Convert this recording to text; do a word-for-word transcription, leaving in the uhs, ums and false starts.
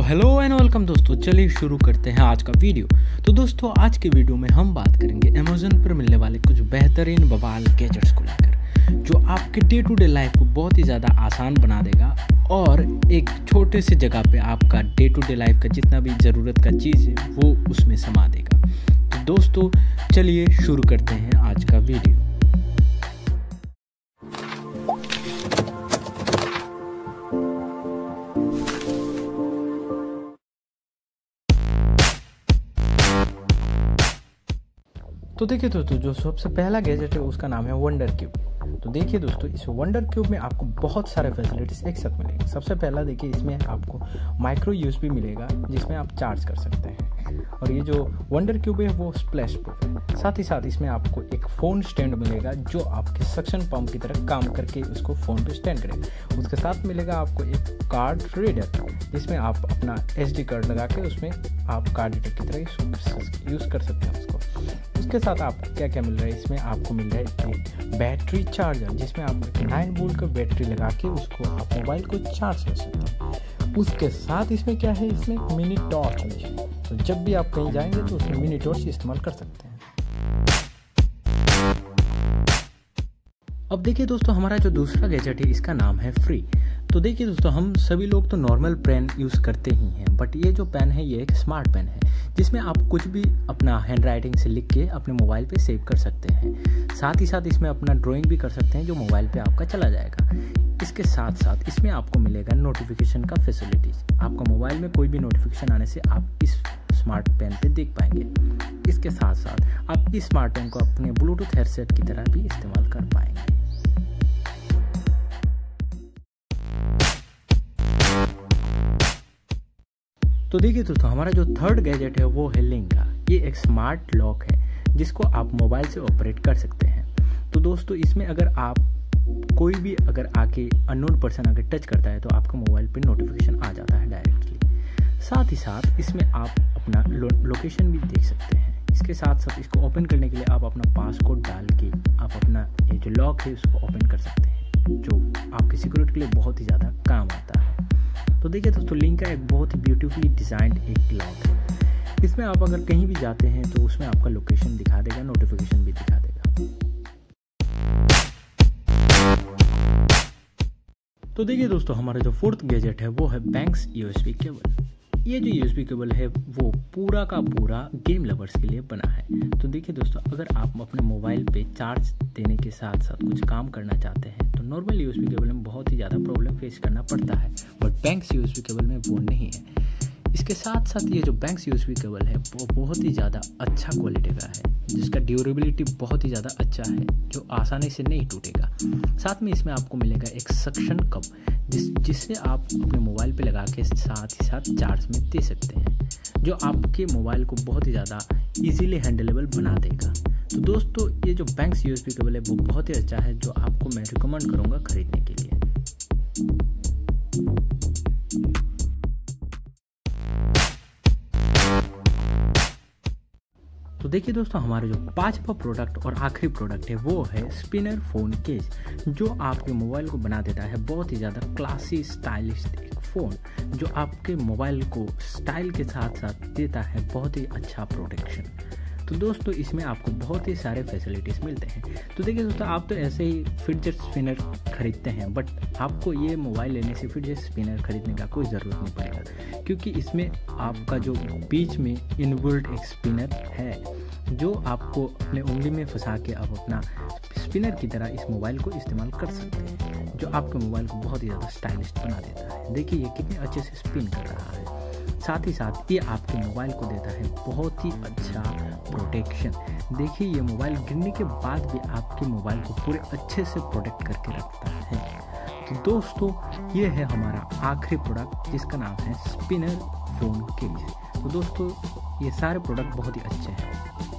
So hello and welcome दोस्तों, चलिए शुरू करते हैं आज का वीडियो। तो दोस्तों आज के वीडियो में हम बात करेंगे अमेज़न पर मिलने वाले कुछ बेहतरीन बवाल गैजेट्स को लेकर, जो आपके डे टू डे लाइफ को बहुत ही ज़्यादा आसान बना देगा और एक छोटे से जगह पे आपका डे टू डे लाइफ का जितना भी ज़रूरत का चीज़ है वो उसमें समा देगा। तो दोस्तों चलिए शुरू करते हैं आज का वीडियो। तो देखिए दोस्तों, जो सबसे पहला गैजेट है उसका नाम है वंडर क्यूब। तो देखिए दोस्तों, इस वंडर क्यूब में आपको बहुत सारे फैसिलिटीज़ एक साथ मिलेंगे। सबसे पहला देखिए, इसमें आपको माइक्रो यूएसबी मिलेगा जिसमें आप चार्ज कर सकते हैं, और ये जो वंडर क्यूब है वो स्प्लैश प्रूफ है। साथ ही साथ इसमें आपको एक फ़ोन स्टैंड मिलेगा जो आपके सक्शन पम्प की तरह काम करके उसको फ़ोन पे स्टैंड करेगा। उसके साथ मिलेगा आपको एक कार्ड रीडर जिसमें आप अपना एसडी कार्ड लगा के उसमें आप कार्ड रीडर की तरह यूज़ कर सकते हैं उसको। उसके साथ आपको क्या क्या मिल रहा है, इसमें आपको मिल रहा है एक बैटरी चार्जर जिसमें आप नाइन वोल्ट का बैटरी लगा के उसको आप मोबाइल को चार्ज कर सकते हैं। उसके साथ इसमें क्या है, इसमें मिनी टॉर्च है, तो जब भी आप कहीं जाएंगे तो उसमें मिनी टॉर्च इस्तेमाल कर सकते हैं। अब देखिए दोस्तों, हमारा जो दूसरा गैजेट है इसका नाम है फ्री। तो देखिए दोस्तों, हम सभी लोग तो नॉर्मल पेन यूज़ करते ही हैं, बट ये जो पेन है ये एक स्मार्ट पेन है जिसमें आप कुछ भी अपना हैंड राइटिंग से लिख के अपने मोबाइल पे सेव कर सकते हैं। साथ ही साथ इसमें अपना ड्राइंग भी कर सकते हैं जो मोबाइल पे आपका चला जाएगा। इसके साथ साथ इसमें आपको मिलेगा नोटिफिकेशन का फैसिलिटीज। आपका मोबाइल में कोई भी नोटिफिकेशन आने से आप इस स्मार्ट पेन पे देख पाएंगे। इसके साथ साथ आप इस स्मार्ट पेन को अपने ब्लूटूथ हेडसेट की तरह भी इस्तेमाल कर पाएंगे। तो देखिए दोस्तों, हमारा जो थर्ड गैजेट है वो है लिंका। ये एक स्मार्ट लॉक है जिसको आप मोबाइल से ऑपरेट कर सकते हैं। तो दोस्तों इसमें अगर आप कोई भी अगर आके अननोन पर्सन आके टच करता है तो आपका मोबाइल पे नोटिफिकेशन आ जाता है डायरेक्टली। साथ ही साथ इसमें आप अपना लो, लोकेशन भी देख सकते हैं। इसके साथ साथ इसको ओपन करने के लिए आप अपना पासकोड डाल के आप अपना ये जो लॉक है उसको ओपन कर सकते हैं, जो आपकी सिक्योरिटी के लिए बहुत ही ज़्यादा काम आता है। तो देखिए दोस्तों, लिंका एक बहुत ही ब्यूटीफुली डिज़ाइंड एक लॉक है। इसमें आप अगर कहीं भी जाते हैं तो उसमें आपका लोकेशन दिखा देगा, नोटिफिकेशन भी दिखा देगा। तो देखिए दोस्तों, हमारा जो फोर्थ गैजेट है वो है बैंक्स यूएसबी केबल। ये जो यूएसबी केबल है वो पूरा का पूरा गेम लवर्स के लिए बना है। तो देखिए दोस्तों, अगर आप अपने मोबाइल पे चार्ज देने के साथ साथ कुछ काम करना चाहते हैं, नॉर्मल यूएसबी केबल में बहुत ही ज़्यादा प्रॉब्लम फेस करना पड़ता है, बट बैंक्स यूएसबी केबल में वो नहीं है। इसके साथ साथ ये जो बैंक्स यूएसबी केबल है वो बहुत ही ज़्यादा अच्छा क्वालिटी का है, जिसका ड्यूरेबिलिटी बहुत ही ज़्यादा अच्छा है, जो आसानी से नहीं टूटेगा। साथ में इसमें आपको मिलेगा एक सक्शन कप जिस जिससे आप अपने मोबाइल पर लगा के साथ ही साथ चार्ज में दे सकते हैं, जो आपके मोबाइल को बहुत ही ज़्यादा ईजिली हैंडलेबल बना देगा। तो दोस्तों ये जो बैंक्स यूएसबी केबल है वो बहुत ही अच्छा है, जो आपको मैं रिकमेंड करूँगा खरीदने के लिए। तो देखिए दोस्तों, हमारा जो पांचवा प्रोडक्ट और आखिरी प्रोडक्ट है वो है स्पिनर फोन केस, जो आपके मोबाइल को बना देता है बहुत ही ज़्यादा क्लासी स्टाइलिश एक फ़ोन, जो आपके मोबाइल को स्टाइल के साथ साथ देता है बहुत ही अच्छा प्रोटेक्शन। तो दोस्तों इसमें आपको बहुत ही सारे फैसिलिटीज़ मिलते हैं। तो देखिए दोस्तों, आप तो ऐसे ही फिडजेट स्पिनर खरीदते हैं, बट आपको ये मोबाइल लेने से फिडजेट स्पिनर खरीदने का कोई ज़रूरत नहीं पड़ेगा, क्योंकि इसमें आपका जो बीच में इनबिल्ट एक स्पिनर है जो आपको अपने उंगली में फंसा के आप अपना स्पिनर की तरह इस मोबाइल को इस्तेमाल कर सकते हैं, जो आपके मोबाइल को बहुत ही ज़्यादा स्टाइलिश बना देता है। देखिए ये कितने अच्छे से स्पिन कर रहा है। साथ ही साथ ये आपके मोबाइल को देता है बहुत ही अच्छा प्रोटेक्शन। देखिए ये मोबाइल गिरने के बाद भी आपके मोबाइल को पूरे अच्छे से प्रोटेक्ट करके रखता है। तो दोस्तों ये है हमारा आखिरी प्रोडक्ट जिसका नाम है स्पिनर फोन केस। तो दोस्तों ये सारे प्रोडक्ट बहुत ही अच्छे हैं।